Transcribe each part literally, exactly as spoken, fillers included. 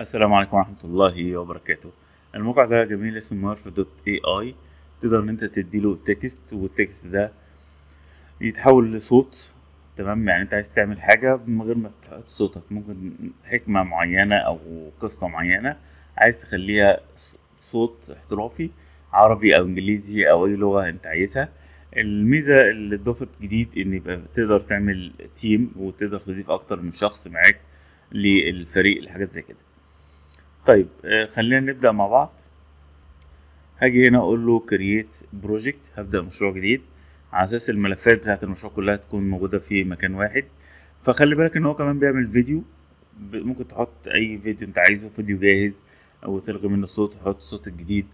السلام عليكم ورحمة الله وبركاته. الموقع ده جميل اسمه مورف دوت اي اي، تقدر ان انت تديله تكست والتكست ده يتحول لصوت. تمام، يعني انت عايز تعمل حاجة من غير ما تحط صوتك، ممكن حكمة معينة او قصة معينة عايز تخليها صوت احترافي عربي او انجليزي او اي لغة انت عايزها. الميزة اللي اتضافت جديد ان يبقى تقدر تعمل تيم وتقدر تضيف اكتر من شخص معاك للفريق لحاجات زي كده. طيب خلينا نبدأ مع بعض. هاجي هنا اقول له create project، هبدأ مشروع جديد على اساس الملفات بتاعت المشروع كلها تكون موجودة في مكان واحد. فخلي بالك ان هو كمان بيعمل فيديو، ممكن تحط اي فيديو انت عايزه، فيديو جاهز او تلغي منه الصوت وتحط الصوت الجديد،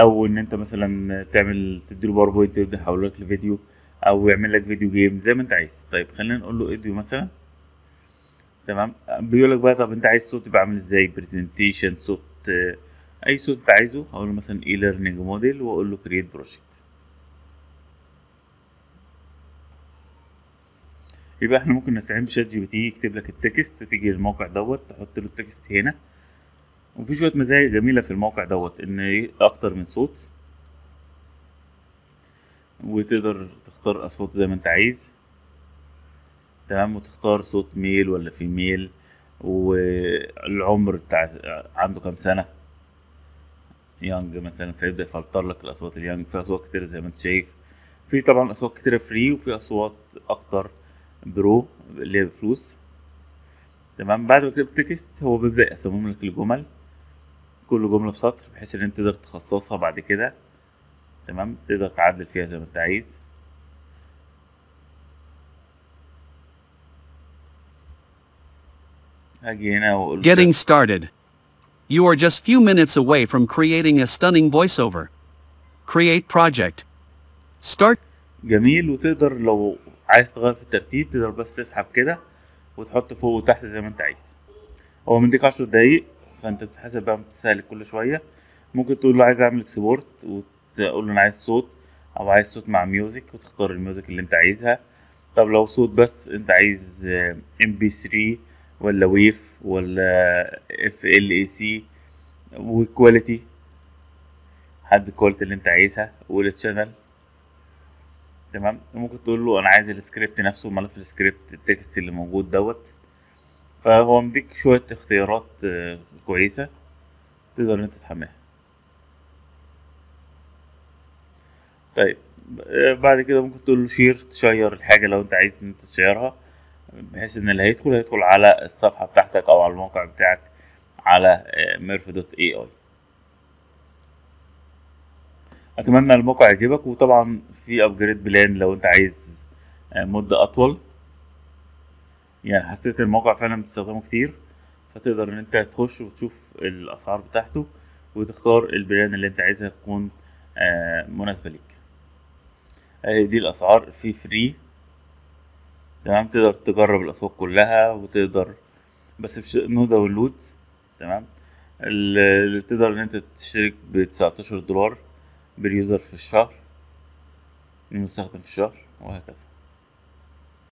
او ان انت مثلا تعمل تديله باوربوينت يبدأ يحول لك لفيديو او يعمل لك فيديو جيم زي ما انت عايز. طيب خلينا نقول له اديو مثلا. تمام، بيقول لك بقى طب انت عايز صوت يبقى عامل ازاي، برزنتيشن، صوت، اه اي صوت انت عايزه. هقول له مثلا اي ليرنينج موديل واقول له كرييت بروجكت. يبقى احنا ممكن نستعين بشات جي بي تي يكتب لك التكست، تيجي للموقع دوت تحط له التكست هنا. وفي شويه مزايا جميله في الموقع دوت، ان اكتر من صوت وتقدر تختار اصوات زي ما انت عايز. تمام، وتختار صوت ميل ولا فيميل، والعمر بتاع عنده كام سنه، يانج مثلا، فيبدا يفلتر لك الاصوات اليانج. في اصوات كتير زي ما انت شايف، في طبعا اصوات كتير فري وفي اصوات اكتر برو اللي هي بفلوس. تمام، بعد ما كتبت تكست هو بيبدا يقسمهم لك لجمل، كل جمله في سطر بحيث ان انت تقدر تخصصها بعد كده. تمام، تقدر تعدل فيها زي ما انت عايز. Getting started. You are just few minutes away from creating a stunning voiceover. Create project. Start. جميل، وتقدر لو عايز تغير في الترتيب تقدر بس تسحب كده وتحط فوق وتحت زي ما انت عايز. هو مديك عشر دقايق فانت بتحسب بقى، بتسهل كل شويه. ممكن تقول له عايز اعمل اكسبورت وتقول له انا عايز صوت او عايز صوت مع ميوزك وتختار الميوزك اللي انت عايزها. طب لو صوت بس انت عايز ام بي ثري ولا ويف ولا اف ال اي سي وكواليتي، حد الكواليتي اللي انت عايزها والتشانل. تمام، ممكن تقول له انا عايز السكريبت نفسه، ملف السكريبت، التكست اللي موجود دوت. فهو مديك شويه اختيارات كويسه تقدر ان انت تحملها. طيب بعد كده ممكن تقول له شير، تشير الحاجه لو انت عايز ان انت تشيرها، بحيث ان اللي هيدخل هيدخل على الصفحه بتاعتك او على الموقع بتاعك على ميرف دوت اي اي. اتمنى الموقع يعجبك، وطبعا في ابجريد بلان لو انت عايز مده اطول. يعني حسيت الموقع فعلا بتستخدمه كتير، فتقدر ان انت تخش وتشوف الاسعار بتاعته وتختار البلان اللي انت عايزها تكون مناسبه ليك. اهي دي الاسعار في فري. تمام، تقدر تجرب الاصوات كلها وتقدر بس مش نو داونلود. تمام، اللي تقدر ان انت تشترك ب تسعتاشر دولار باليوزر في الشهر، المستخدم في الشهر، وهكذا.